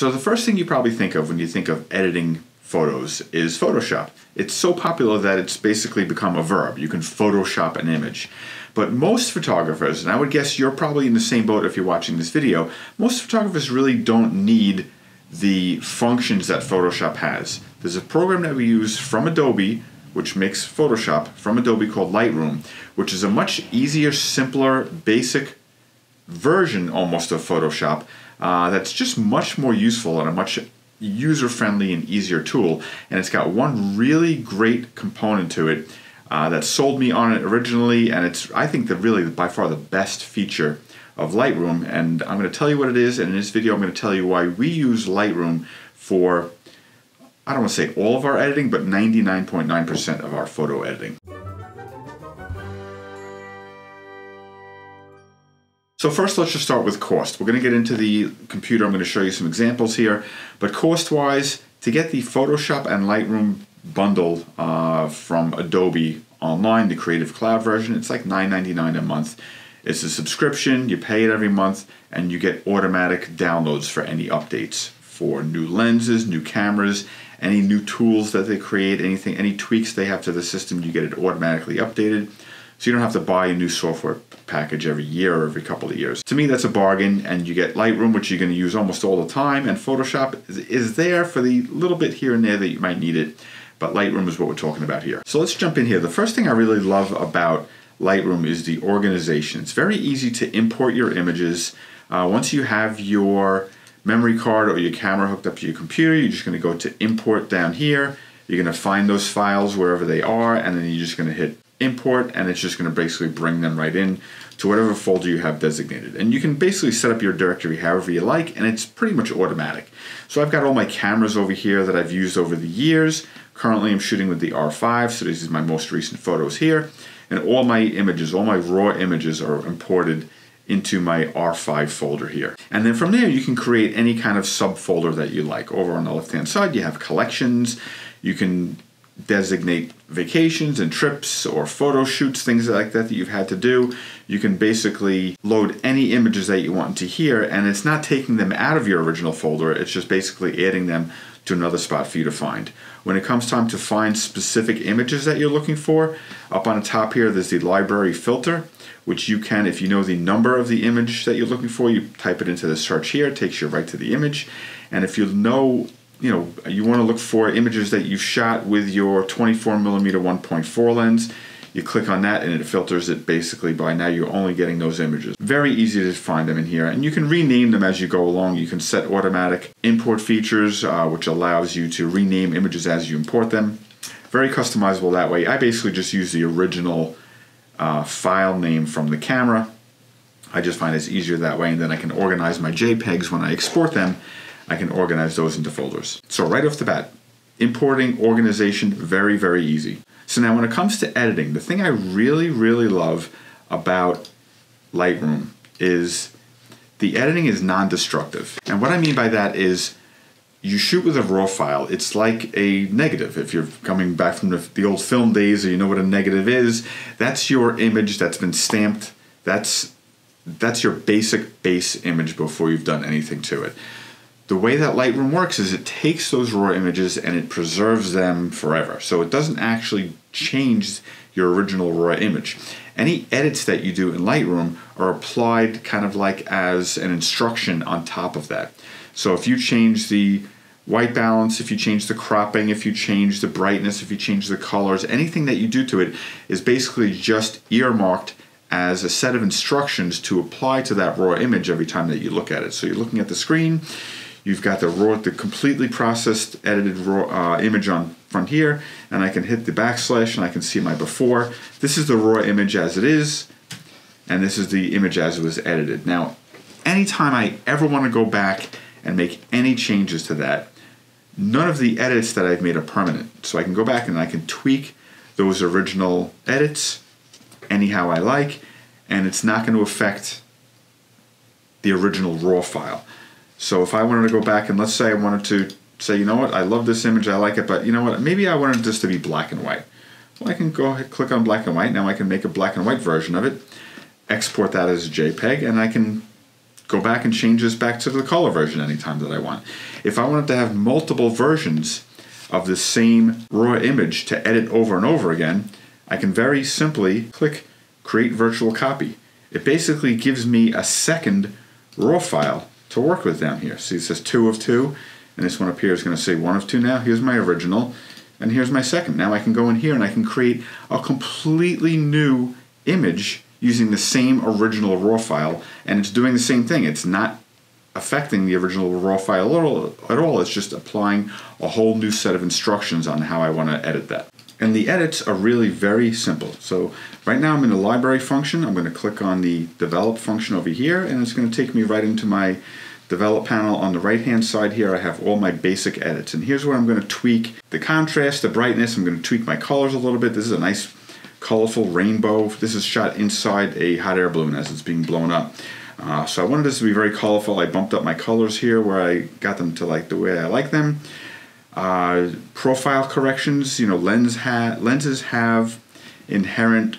So the first thing you probably think of when you think of editing photos is Photoshop. It's so popular that it's basically become a verb. You can Photoshop an image. But most photographers, and I would guess you're probably in the same boat if you're watching this video, most photographers really don't need the functions that Photoshop has. There's a program that we use from Adobe, which makes Photoshop, from Adobe, called Lightroom, which is a much easier, simpler, basic version almost of Photoshop that's just much more useful and a much user-friendly and easier tool. And it's got one really great component to it that sold me on it originally, and it's, I think, by far the best feature of Lightroom, and I'm going to tell you what it is, and in this video I'm going to tell you why we use Lightroom for, I don't want to say all of our editing, but 99.9% of our photo editing. So first, let's just start with cost. We're going to get into the computer, I'm going to show you some examples here, but cost-wise, to get the Photoshop and Lightroom bundle from Adobe online, the Creative Cloud version, it's like $9.99 a month. It's a subscription, you pay it every month, and you get automatic downloads for any updates for new lenses, new cameras, any new tools that they create, anything, any tweaks they have to the system, you get it automatically updated. So you don't have to buy a new software package every year or every couple of years. To me, that's a bargain, and you get Lightroom, which you're going to use almost all the time, and Photoshop is there for the little bit here and there that you might need it, but Lightroom is what we're talking about here. So let's jump in here. The first thing I really love about Lightroom is the organization. It's very easy to import your images. Once you have your memory card or your camera hooked up to your computer, you're just going to go to import down here. You're going to find those files wherever they are, and then you're just going to hit import, and it's just going to basically bring them right in to whatever folder you have designated. And you can basically set up your directory however you like, and it's pretty much automatic. So I've got all my cameras over here that I've used over the years. Currently I'm shooting with the R5, so this is my most recent photos here. And all my images, all my raw images, are imported into my R5 folder here. And then from there, you can create any kind of subfolder that you like. Over on the left-hand side, you have collections. You can designate vacations and trips or photo shoots, things like that that you've had to do. You can basically load any images that you want into here, and it's not taking them out of your original folder. It's just basically adding them to another spot for you to find. When it comes time to find specific images that you're looking for, up on the top here, there's the library filter, which you can, if you know the number of the image that you're looking for, you type it into the search here, it takes you right to the image. And if you know, you want to look for images that you shot with your 24mm 1.4 lens, you click on that and it filters it basically by now you're only getting those images. Very easy to find them in here, and you can rename them as you go along. You can set automatic import features, which allows you to rename images as you import them. Very customizable that way. I basically just use the original file name from the camera. I just find it's easier that way, and then I can organize my JPEGs when I export them. I can organize those into folders. So right off the bat, importing, organization, very, very easy. So now when it comes to editing, the thing I really, really love about Lightroom is the editing is non-destructive. And what I mean by that is you shoot with a raw file. It's like a negative. If you're coming back from the old film days, or you know what a negative is, that's your image that's been stamped. That's your basic base image before you've done anything to it. The way that Lightroom works is it takes those raw images and it preserves them forever. So it doesn't actually change your original raw image. Any edits that you do in Lightroom are applied kind of like as an instruction on top of that. So if you change the white balance, if you change the cropping, if you change the brightness, if you change the colors, anything that you do to it is basically just earmarked as a set of instructions to apply to that raw image every time that you look at it. So you're looking at the screen, you've got the completely processed, edited raw image on from here, and I can hit the backslash and I can see my before. This is the raw image as it is, and this is the image as it was edited. Now, anytime I ever want to go back and make any changes to that, none of the edits that I've made are permanent. So I can go back and I can tweak those original edits anyhow I like, and it's not going to affect the original raw file. So if I wanted to go back and let's say I wanted to say, you know what, I love this image, I like it, but you know what, maybe I wanted this to be black and white. Well, I can go ahead, click on black and white, now I can make a black and white version of it, export that as a JPEG, and I can go back and change this back to the color version anytime that I want. If I wanted to have multiple versions of the same raw image to edit over and over again, I can very simply click Create Virtual Copy. It basically gives me a second raw file to work with down here. See, it says 2 of 2, and this one up here is going to say 1 of 2 now. Here's my original, and here's my second. Now I can go in here and I can create a completely new image using the same original raw file, and it's doing the same thing. It's not affecting the original raw file at all. It's just applying a whole new set of instructions on how I want to edit that. And the edits are really very simple. So right now I'm in the library function. I'm going to click on the develop function over here, and it's going to take me right into my develop panel. On the right hand side here, I have all my basic edits, and here's where I'm going to tweak the contrast, the brightness. I'm going to tweak my colors a little bit. This is a nice colorful rainbow. This is shot inside a hot air balloon as it's being blown up. So I wanted this to be very colorful. I bumped up my colors here where I got them to like the way I like them. Profile corrections, you know, lenses have inherent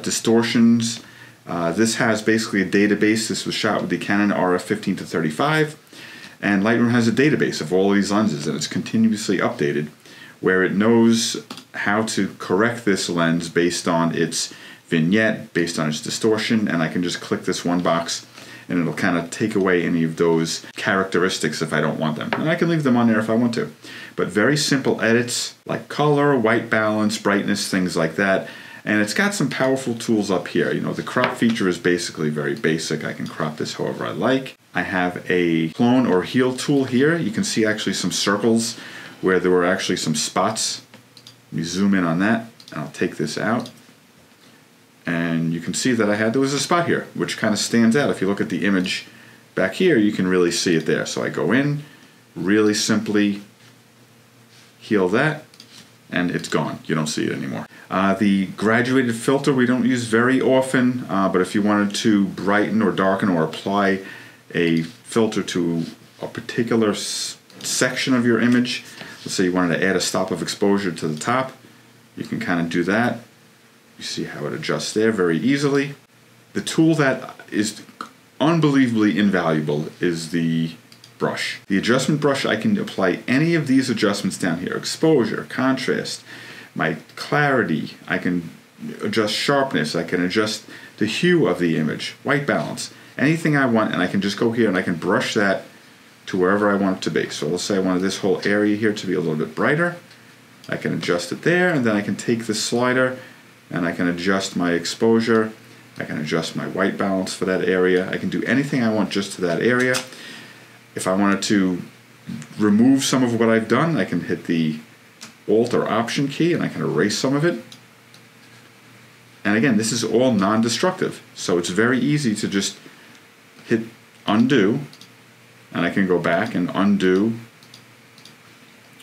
distortions. This has basically a database. This was shot with the Canon RF 15-35, and Lightroom has a database of all these lenses, and it's continuously updated, where it knows how to correct this lens based on its vignette, based on its distortion, and I can just click this one box and it'll kind of take away any of those characteristics if I don't want them. And I can leave them on there if I want to. But very simple edits like color, white balance, brightness, things like that. And it's got some powerful tools up here. You know, the crop feature is basically very basic. I can crop this however I like. I have a clone or heal tool here. You can see actually some circles where there were actually some spots. Let me zoom in on that, and I'll take this out. And you can see that there was a spot here, which kind of stands out. If you look at the image back here, you can really see it there. So I go in, really simply heal that, and it's gone. You don't see it anymore. The graduated filter we don't use very often, but if you wanted to brighten or darken or apply a filter to a particular section of your image, let's say you wanted to add a stop of exposure to the top, you can kind of do that. You see how it adjusts there very easily. The tool that is unbelievably invaluable is the brush. The adjustment brush, I can apply any of these adjustments down here. Exposure, contrast, my clarity. I can adjust sharpness. I can adjust the hue of the image, white balance, anything I want. And I can just go here and I can brush that to wherever I want it to be. So let's say I wanted this whole area here to be a little bit brighter. I can adjust it there, and then I can take this slider and I can adjust my exposure. I can adjust my white balance for that area. I can do anything I want just to that area. If I wanted to remove some of what I've done, I can hit the Alt or Option key and I can erase some of it. And again, this is all non-destructive. So it's very easy to just hit undo, and I can go back and undo,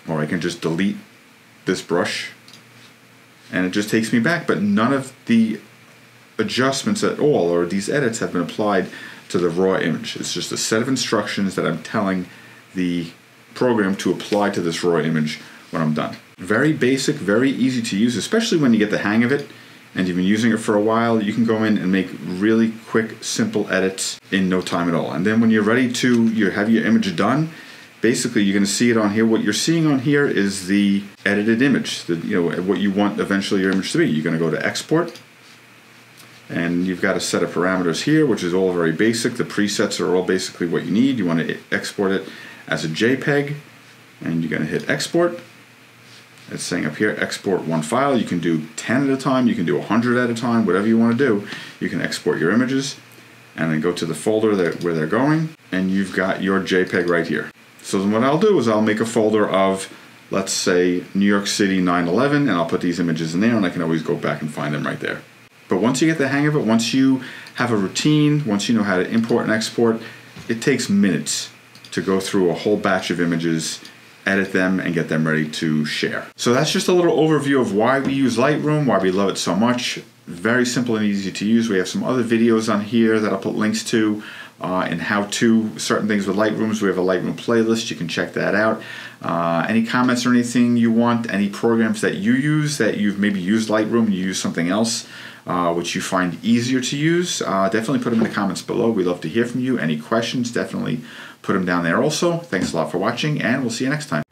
or I can just delete this brush, and it just takes me back. But none of the adjustments at all, or these edits, have been applied to the raw image. It's just a set of instructions that I'm telling the program to apply to this raw image when I'm done. Very basic, very easy to use, especially when you get the hang of it and you've been using it for a while. You can go in and make really quick, simple edits in no time at all. And then when you're ready to have your image done, basically you're going to see it on here. What you're seeing on here is the edited image, what you want eventually your image to be. You're going to go to export, and you've got a set of parameters here, which is all very basic. The presets are all basically what you need. You want to export it as a JPEG, and you're going to hit export. It's saying up here, export one file. You can do 10 at a time, you can do 100 at a time, whatever you want to do. You can export your images, and then go to the folder where they're going, and you've got your JPEG right here. So then what I'll do is I'll make a folder of, let's say, New York City 9/11, and I'll put these images in there, and I can always go back and find them right there. But once you get the hang of it, once you have a routine, once you know how to import and export, it takes minutes to go through a whole batch of images, edit them, and get them ready to share. So that's just a little overview of why we use Lightroom, why we love it so much. Very simple and easy to use. We have some other videos on here that I'll put links to, and how to certain things with Lightrooms. We have a Lightroom playlist. You can check that out. Any comments or anything you want, any programs that you use that you've maybe used Lightroom and you use something else, which you find easier to use, definitely put them in the comments below. We love to hear from you. Any questions, definitely put them down there also. Thanks a lot for watching, and we'll see you next time.